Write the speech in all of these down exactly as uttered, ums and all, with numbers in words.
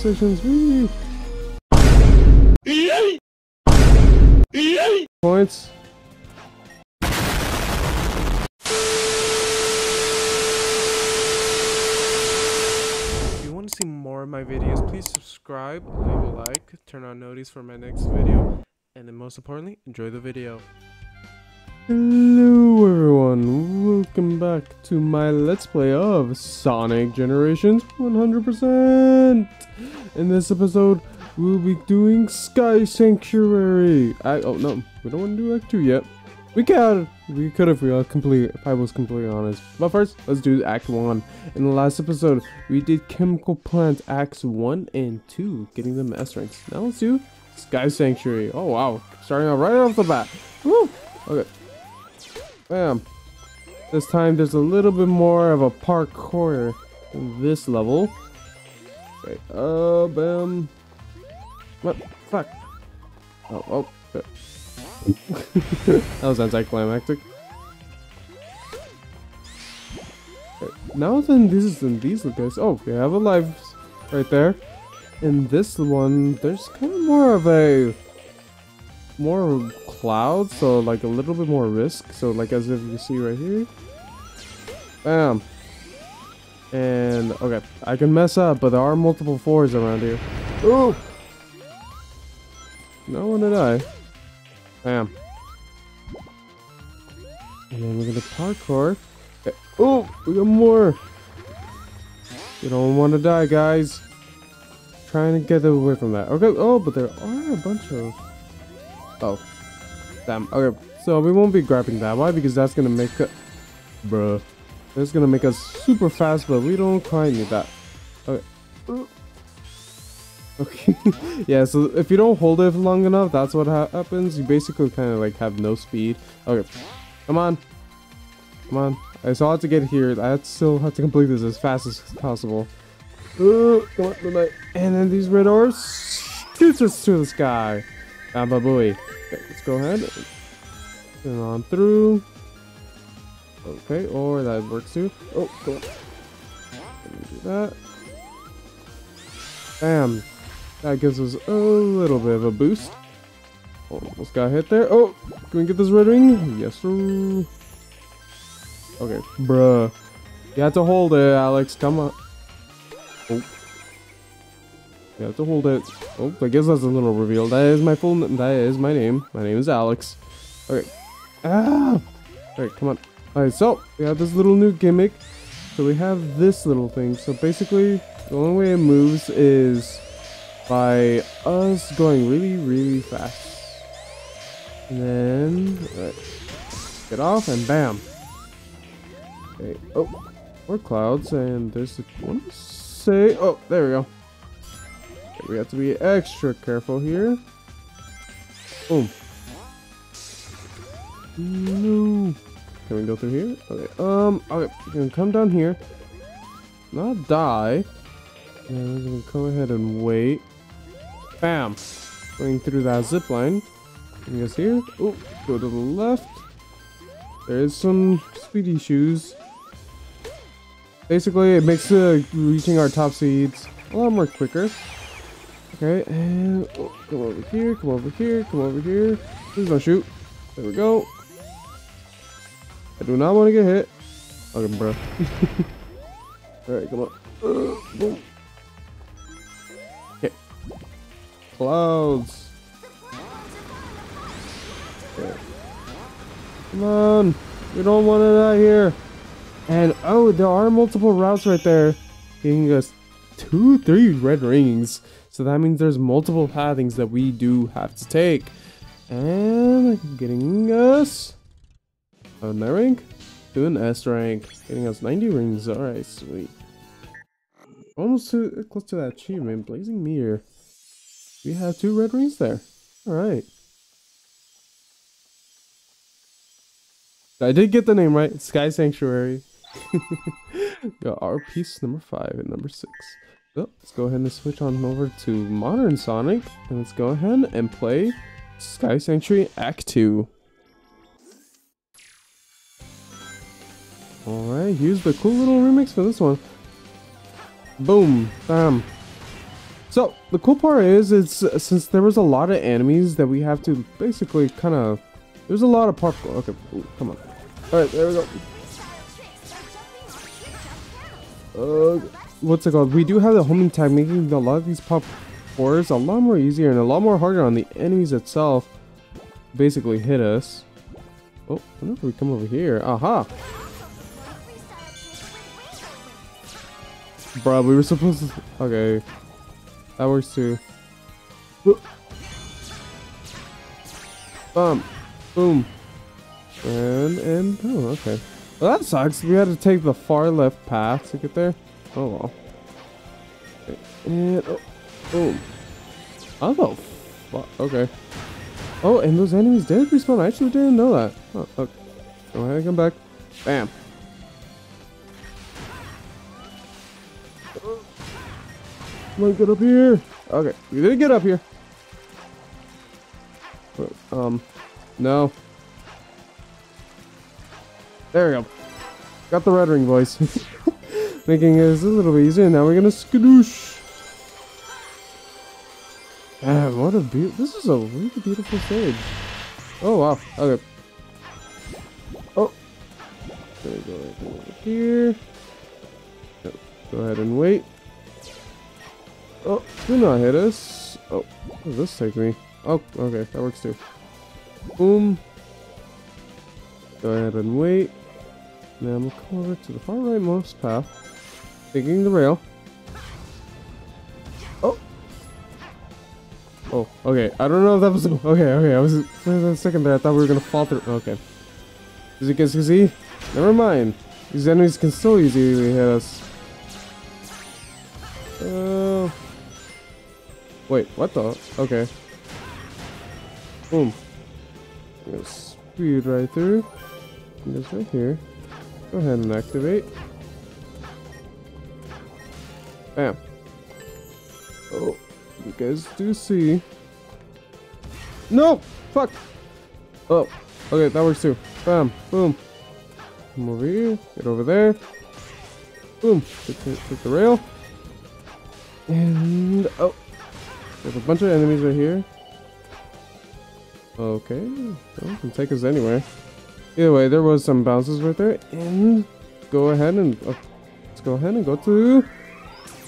sessions. Woo! Points. If you want to see more of my videos, please subscribe, leave a like, turn on notices for my next video, and then most importantly, enjoy the video. Hello everyone, welcome back to my let's play of Sonic Generations one hundred percent! In this episode, we'll be doing Sky Sanctuary! I- oh no, we don't want to do Act two yet. We could! We could if we are complete, if I was completely honest. But first, let's do Act one. In the last episode, we did Chemical Plant Acts one and two, getting the S ranks. Now let's do Sky Sanctuary. Oh wow, starting out right off the bat. Woo! Okay. Bam. This time there's a little bit more of a parkour in this level. Okay, uh, bam. What? Fuck. Oh, oh. That was anticlimactic. Okay, now then, this is in these guys. Oh, they have a life right there. In this one, there's kind of more of a... more cloud, so like a little bit more risk, so like as if you see right here, bam, and okay, I can mess up, but there are multiple fours around here. Oh, no one did I, bam, and then we're gonna parkour. Okay. Oh, we got more. You don't want to die, guys. Trying to get away from that. Okay. Oh, but there are a bunch of. Oh, damn. Okay, so we won't be grabbing that. Why? Because that's gonna make it, bruh. That's gonna make us super fast, but we don't quite need that. Okay. Okay. Yeah. So if you don't hold it long enough, that's what ha happens. You basically kind of like have no speed. Okay. Come on. Come on. I still have to get here. I still have to complete this as fast as possible. Ooh, come on, come on. And then these red orbs shoots us to the sky. Bamba Booey. Okay, let's go ahead. Turn on through. Okay, or that works too. Oh, go on. Let me do that. Bam. That gives us a little bit of a boost. Almost got hit there. Oh, can we get this red ring? Yes, sir. Okay, bruh. You have to hold it, Alex. Come on. Oh. You have to hold it. Oh, I guess that's a little reveal. That is my full name. That is my name. My name is Alex. Okay. Ah! Alright, come on. Alright, so we have this little new gimmick. So we have this little thing. So basically, the only way it moves is by us going really, really fast. And then... Alright. Get off and bam. Okay. Oh. More clouds. And there's a... I want to say... Oh, there we go. We have to be extra careful here. Boom. No. Can we go through here? Okay. Um. Okay. We're gonna come down here. Not die. And we're gonna go ahead and wait. Bam. Going through that zip line. Bring us here. Oh. Go to the left. There is some speedy shoes. Basically, it makes uh, reaching our top seeds a lot more quicker. Okay, and oh, come over here, come over here, come over here. Please don't shoot. There we go. I do not want to get hit. Okay, bro. Alright, come on. Uh, boom. Okay. Clouds. Okay. Come on. We don't want to die here. And oh, there are multiple routes right there. Getting us two, three red rings. So that means there's multiple pathings that we do have to take. And getting us an A rank to an S rank. Getting us ninety rings. Alright, sweet. Almost to, close to that achievement. Blazing Mirror. We have two red rings there. Alright. I did get the name right. Sky Sanctuary. Got our piece number five and number six. So, let's go ahead and switch on over to Modern Sonic, and let's go ahead and play Sky Sanctuary Act two. Alright, here's the cool little remix for this one. Boom, bam. So the cool part is, it's since there was a lot of enemies that we have to basically kind of. There's a lot of popcorn. Okay, ooh, come on. All right, there we go. Uh, what's it called? We do have the homing tag, making a lot of these pop fours a lot more easier and a lot more harder on the enemies itself. Basically, hit us. Oh, I wonder if we come over here. Aha! Bro, we were supposed to. Okay, that works too. Um, boom, and and oh, okay. Well, that sucks. We had to take the far left path to get there. Oh well. And oh, boom. Oh, the fuck. Okay. Oh, and those enemies did respawn. I actually didn't know that. Oh, okay. Go ahead and come back. Bam. Come on, get up here. Okay, we did get up here. Um, no. There we go. Got the red ring voice. Making this a little bit easier. Now we're gonna skadoosh. Ah, what a beautiful. This is a really beautiful stage. Oh, wow. Okay. Oh. There we go. Right here. Yep. Go ahead and wait. Oh, do not hit us. Oh, what does this take me? Oh, okay. That works too. Boom. Go ahead and wait. Now I'm going to come over to the far rightmost path. Taking the rail. Oh. Oh, okay. I don't know if that was... Okay, okay. I was... For a second there, I thought we were going to fall through... Okay. As you guys can see, never mind. These enemies can still easily hit us. Oh. Uh, wait, what the... Okay. Boom. Speed right through. Just right here. Go ahead and activate. Bam. Oh, you guys do see. No! Fuck! Oh, okay, that works too. Bam, boom. Come over here, get over there. Boom, hit the rail. And, oh. There's a bunch of enemies right here. Okay, well, can take us anywhere. Either way, there was some bounces right there, and go ahead and oh, let's go ahead and go to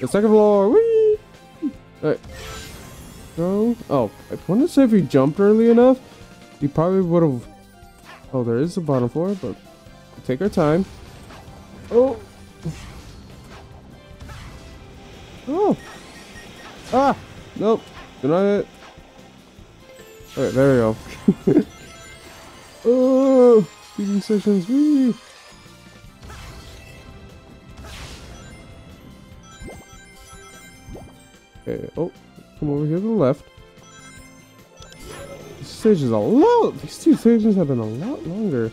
the second floor. Whee! All right, go. Oh, I want to say if you jumped early enough, you probably would have. Oh, there is the bottom floor, but we'll take our time. Oh, oh, ah, nope, do not hit. All right, there we go. Oh, speeding sessions, wee! Okay, oh, come over here to the left. This stage is a lot, these two stages have been a lot longer.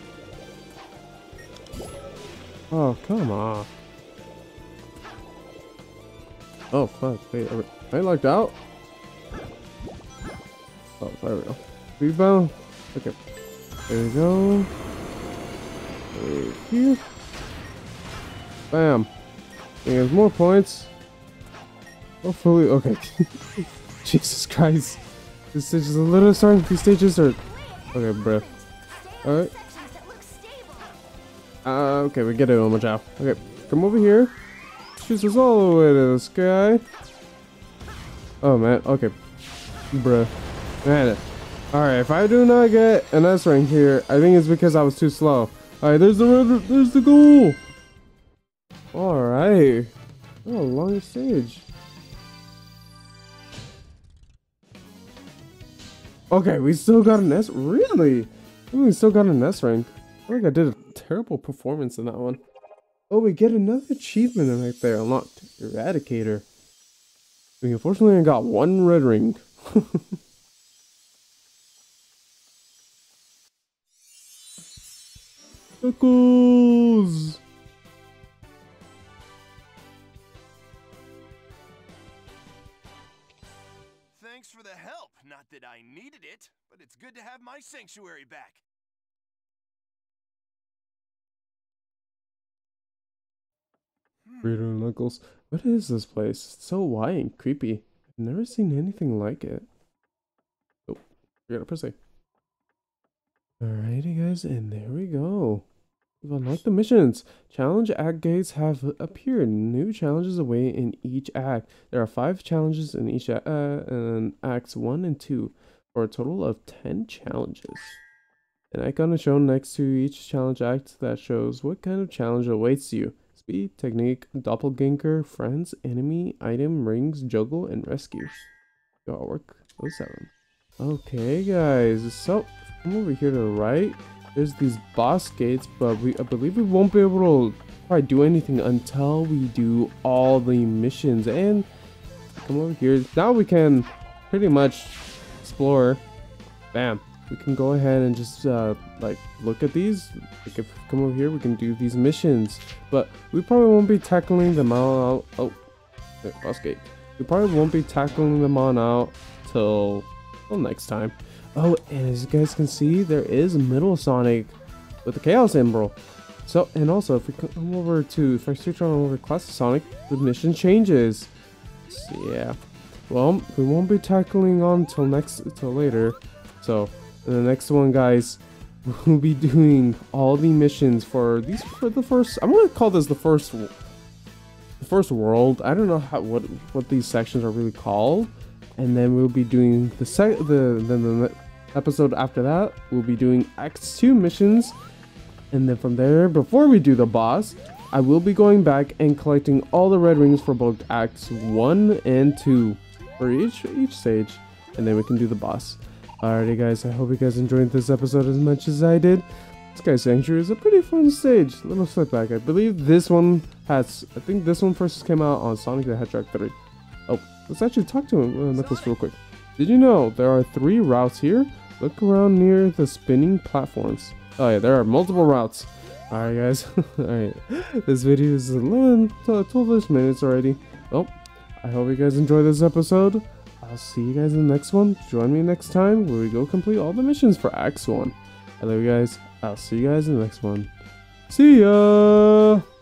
Oh, come on. Oh, fuck, wait, are I locked out? Oh, there we go. Rebound, okay. There we go. Right here. Bam. There's more points. Hopefully, okay. Jesus Christ. This stage is a little starting. These stages are. Okay, bruh. Alright. Uh, okay, we get it, Oma Chow. Okay, come over here. Shoots us all the way to the sky. Oh, man. Okay. Bruh. Man it. Alright, if I do not get an S rank here, I think it's because I was too slow. Alright, there's the red, there's the goal! Alright. Oh, long stage. Okay, we still got an S? Really? I think we still got an S rank. I think I did a terrible performance in that one. Oh, we get another achievement right there. Unlocked. Eradicator. We unfortunately only got one red ring. Knuckles! Thanks for the help. Not that I needed it, but it's good to have my sanctuary back. Reader Knuckles. What is this place? It's so wide and creepy. Never seen anything like it. Oh, I gotta press A. Alrighty, guys, and there we go. We've unlocked the missions. Challenge act gates have appeared. New challenges await in each act. There are five challenges in each act, uh, and acts one and two, for a total of ten challenges. An icon is shown next to each challenge act that shows what kind of challenge awaits you. Speed, technique, doppelganger, friends, enemy, item, rings, juggle, and rescue. Gotta work those seven. Okay, guys, so I'm over here to the right. There's these boss gates, but we, I believe we won't be able to probably do anything until we do all the missions. And come over here. Now we can pretty much explore. Bam. We can go ahead and just uh, like look at these. Like if we come over here, we can do these missions, but we probably won't be tackling them all out. Oh, there, boss gate. We probably won't be tackling them on out till till next time. Oh, and as you guys can see, there is Middle Sonic with the Chaos Emerald. So, and also if we come over to, if I switch on over to Classic Sonic, the mission changes. So, yeah. Well, we won't be tackling on till next, till later. So. And the next one, guys, we'll be doing all the missions for these for the first. I'm gonna call this the first, the first world. I don't know how what what these sections are really called. And then we'll be doing the sec the then the episode after that. We'll be doing Act Two missions, and then from there, before we do the boss, I will be going back and collecting all the red rings for both Acts One and Two for each each stage, and then we can do the boss. Alrighty, guys, I hope you guys enjoyed this episode as much as I did. Sky Sanctuary is a pretty fun stage. Let me flip back. I believe this one has... I think this one first came out on Sonic the Hedgehog three. Oh, let's actually talk to him, uh, Knuckles real quick. Did you know there are three routes here? Look around near the spinning platforms. Oh yeah, there are multiple routes. Alright, guys. Alright, this video is eleven to twelve minutes already. Oh, I hope you guys enjoyed this episode. I'll see you guys in the next one. Join me next time where we go complete all the missions for Act one. I love you guys. I'll see you guys in the next one. See ya!